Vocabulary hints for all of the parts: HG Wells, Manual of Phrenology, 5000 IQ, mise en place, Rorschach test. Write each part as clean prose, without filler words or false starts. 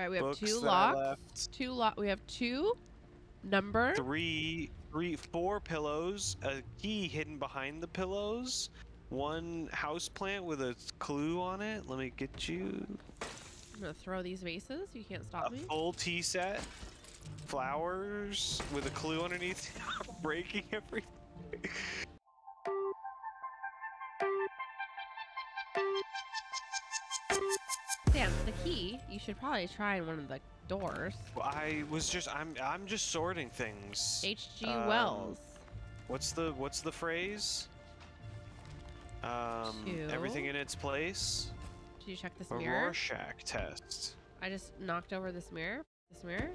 All right, we have two locks. We have two. Number. Four pillows. A key hidden behind the pillows. One houseplant with a clue on it. Let me get you. I'm gonna throw these vases. You can't stop me. A full tea set. Flowers with a clue underneath. Breaking everything. Sam, the key. You should probably try in one of the doors. Well, I'm just sorting things. HG Wells. What's the phrase? Everything in its place. Did you check this mirror? Rorschach test. I just knocked over this mirror. This mirror?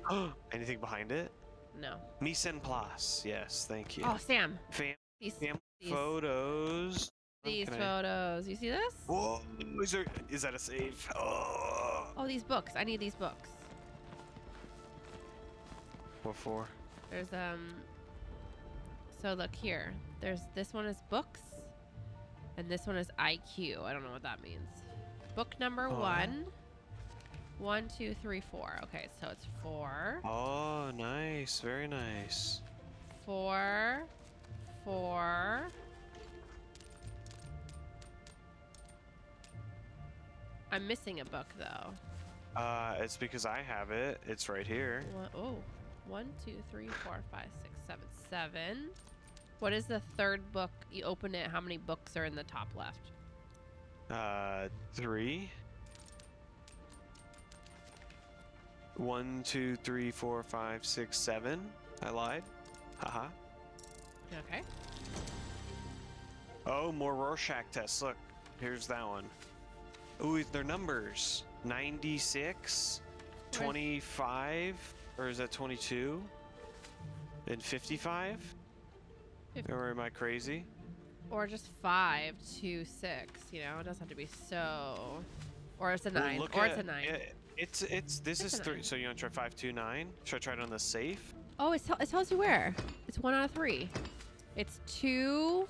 Anything behind it? No. Mise en place. Yes, thank you. Oh, Sam. These photos. These photos. You see this? Whoa. Is that a safe? Oh. Oh, these books. I need these books. What for? There's so look here. There's this one is books. And this one is IQ. I don't know what that means. Book number one. 1, 2, 3, 4. Okay, so it's 4. Oh, nice. Very nice. 4, 4. I'm missing a book though. It's because I have it. It's right here. 1, 2, 3, 4, 5, 6, 7, 7. What is the third book? You open it. How many books are in the top left? 3. 1, 2, 3, 4, 5, 6, 7. I lied. Haha. Okay. Oh, more Rorschach tests. Look, here's that one. Ooh, they're numbers. 96, 25, or is that 22? And 55? Or am I crazy? Or just 5, 2, 6, you know, it doesn't have to be so. Or it's a 9. Or it's a 9. This is 3. So you want to try 5, 2, 9? Should I try it on the safe? Oh, it tells you where. It's 1 out of 3. It's 2,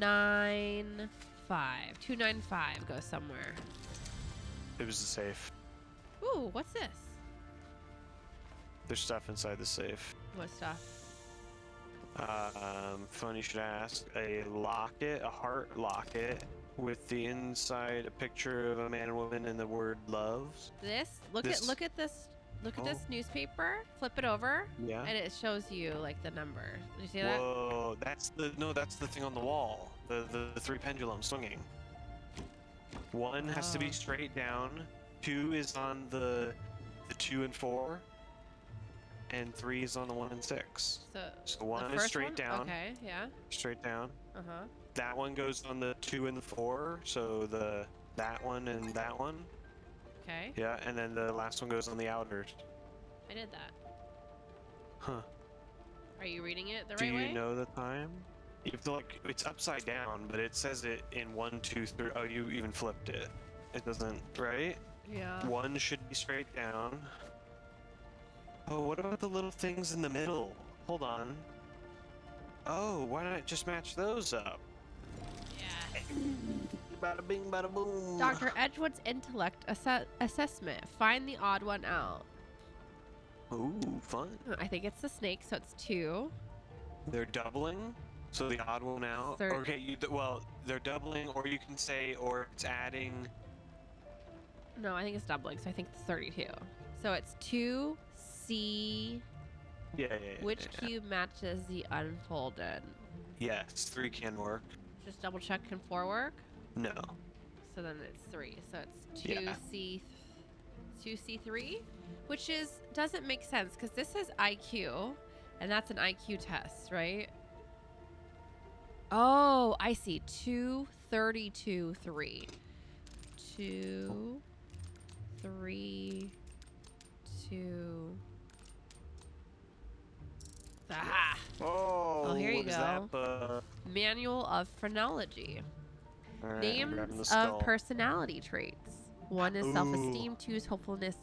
9, 5. 2, 9, 5 goes somewhere. It was the safe. Ooh, what's this? There's stuff inside the safe. What stuff? Funny you should ask. A locket, a heart locket, with the inside a picture of a man and woman and the word love. Look at this newspaper. Flip it over. Yeah. And it shows you like the number. Did you see that? Whoa, that's the thing on the wall. The 3 pendulums swinging. 1 has to be straight down. 2 is on the 2 and 4. And 3 is on the 1 and 6. So 1 is straight down. Okay, yeah. Straight down. Uh-huh. That one goes on the 2 and the 4. So that one and that one. Okay. Yeah, and then the last one goes on the outers. I did that. Huh. Are you reading it the right way? Do you know the time? You have to like, it's upside down, but it says it in 1, 2, 3. Oh, you even flipped it. It doesn't, right? Yeah. 1 should be straight down. Oh, what about the little things in the middle? Hold on. Oh, why not just match those up? Yeah. Bada bing, bada boom. Dr. Edgewood's intellect assessment. Find the odd one out. Ooh, fun. I think it's the snake, so it's 2. They're doubling, so the odd one out. Okay, well, they're doubling, or you can say, or it's adding. No, I think it's doubling, so I think it's 32. So it's 2. C. Yeah. Which cube matches the unfolded? Yes, 3 can work. Just double check, can 4 work? No. So then it's 3. So it's 2C3, which doesn't make sense because this is IQ, and that's an IQ test, right? Oh, I see. 2, 3, 2, 3. 2, 3, 2. Ah. Oh, here you go. Manual of Phrenology. Right, names of personality traits. 1 is self-esteem, 2 is hopefulness.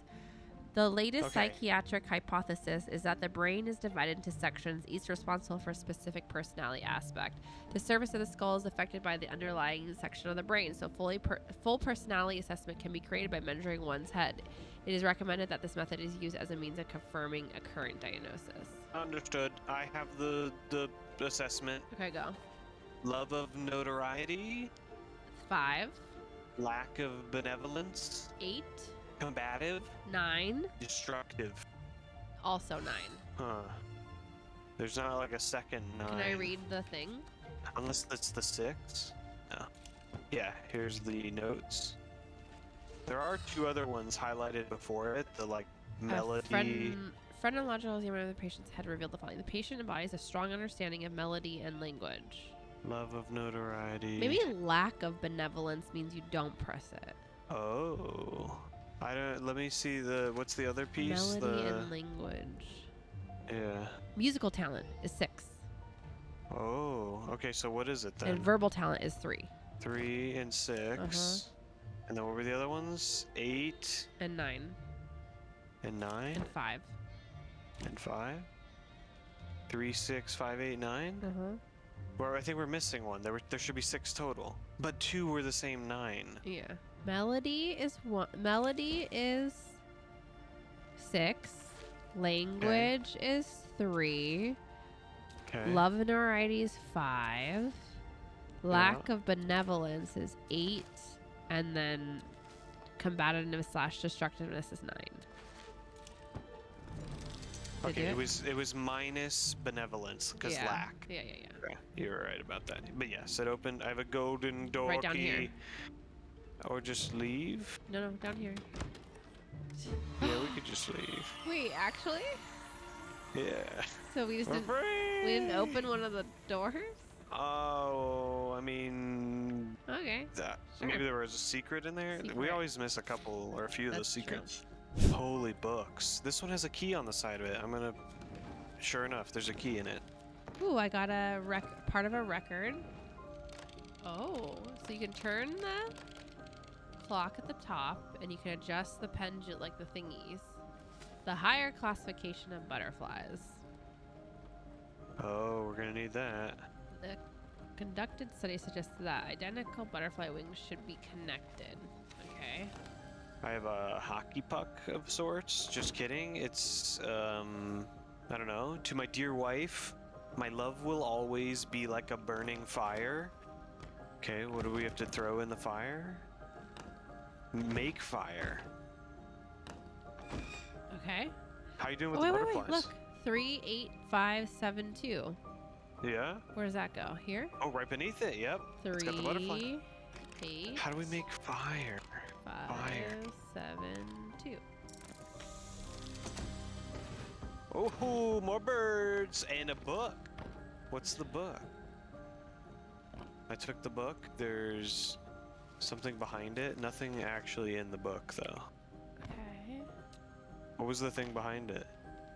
The latest psychiatric hypothesis is that the brain is divided into sections, each responsible for a specific personality aspect. The surface of the skull is affected by the underlying section of the brain, so full personality assessment can be created by measuring one's head. It is recommended that this method is used as a means of confirming a current diagnosis. Understood. I have the assessment. Okay, go. Love of notoriety. 5. Lack of benevolence. 8. Combative. 9. Destructive. Also 9. Huh. There's not like a second 9. Can I read the thing? Unless that's the 6. No. Yeah, here's the notes. There are 2 other ones highlighted before it, the like melody. Phrenological examination of the patient's head revealed the following. The patient embodies a strong understanding of melody and language. Love of notoriety. Maybe lack of benevolence means you don't press it. Oh. I don't, let me see the, what's the other piece? Melody and language. Yeah. Musical talent is 6. Oh, okay, so what is it then? And verbal talent is 3. 3 and 6. And then what were the other ones? 8. And 9. And 9? And 5. And 5? 3, 6, 5, 8, 9? Well, I think we're missing one. There should be 6 total. But 2 were the same 9. Yeah. Melody is 1. Melody is 6. Language is 3. Okay. Love and variety is 5. Lack of benevolence is 8. And then combativeness / destructiveness is 9. Okay, it was minus benevolence because lack. Yeah. You were right about that. But yes, it opened. I have a golden door right down key. Here. Or just leave? No, down here. Yeah, we could just leave. Wait, actually? Yeah. So we just didn't open one of the doors? Oh, I mean. Okay. Maybe there was a secret in there. Secret. We always miss a couple or a few of those secrets. True. Holy books! This one has a key on the side of it. I'm gonna. Sure enough, there's a key in it. Ooh, I got a part of a record. Oh, so you can turn the clock at the top, and you can adjust the pendulum, like the thingies. The higher classification of butterflies. Oh, we're gonna need that. The conducted study suggests that identical butterfly wings should be connected. Okay. I have a hockey puck of sorts. Just kidding. It's, I don't know. To my dear wife, my love will always be like a burning fire. Okay, what do we have to throw in the fire? Make fire. Okay. How you doing with the butterflies? Wait, look. 3, 8, 5, 7, 2. Yeah. Where does that go? Here? Oh, right beneath it. Yep. 3. It's got the butterfly. 8. How do we make fire? 5, 7, 2. Oh, more birds and a book. What's the book? I took the book. There's something behind it. Nothing actually in the book, though. Okay. What was the thing behind it?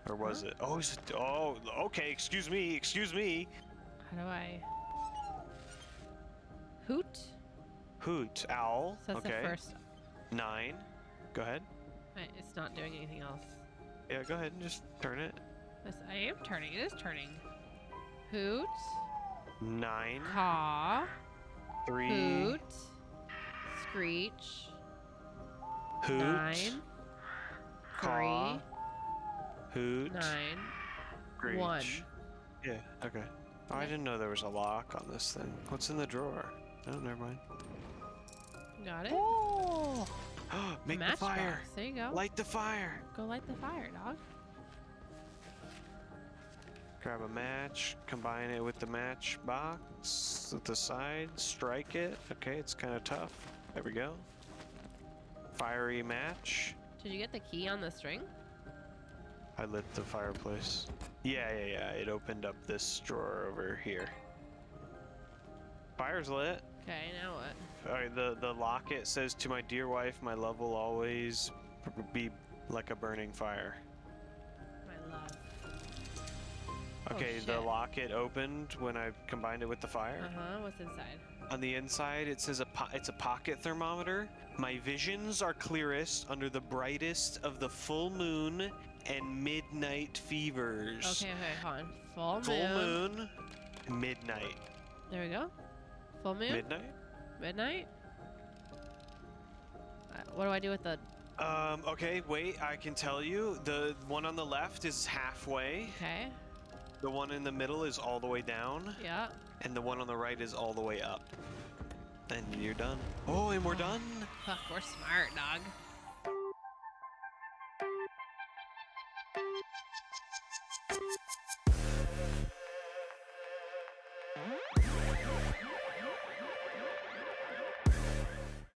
Or was it? Oh, is it? Oh, okay. Excuse me. Excuse me. How do I? Hoot. Hoot. Owl. So that's okay. The first. 9. Go ahead. It's not doing anything else. Yeah, go ahead and just turn it. I am turning. It is turning. Hoot. 9. Caw. 3. Hoot. Screech. Hoot. 9. Caw. 3. Hoot. 9. Screech. 1. Yeah, okay. Oh, I didn't know there was a lock on this thing. What's in the drawer? Oh, never mind. Got it. Oh! Make the fire. Box. There you go. Light the fire. Go light the fire, dog. Grab a match. Combine it with the match box at the side. Strike it. Okay, it's kind of tough. There we go. Fiery match. Did you get the key on the string? I lit the fireplace. Yeah. It opened up this drawer over here. Fire's lit. Okay, now what? All right, the locket says, "To my dear wife, my love will always be like a burning fire." My love. Okay, oh, the locket opened when I combined it with the fire. What's inside? On the inside, it says it's a pocket thermometer. My visions are clearest under the brightest of the full moon and midnight fevers. Okay, hold on. Full moon, midnight. There we go. Full moon. Midnight. What do I do with the Okay, wait, I can tell you. The one on the left is halfway. Okay. The one in the middle is all the way down. Yeah. And the one on the right is all the way up. And you're done. Oh, and we're done. We're smart, dog.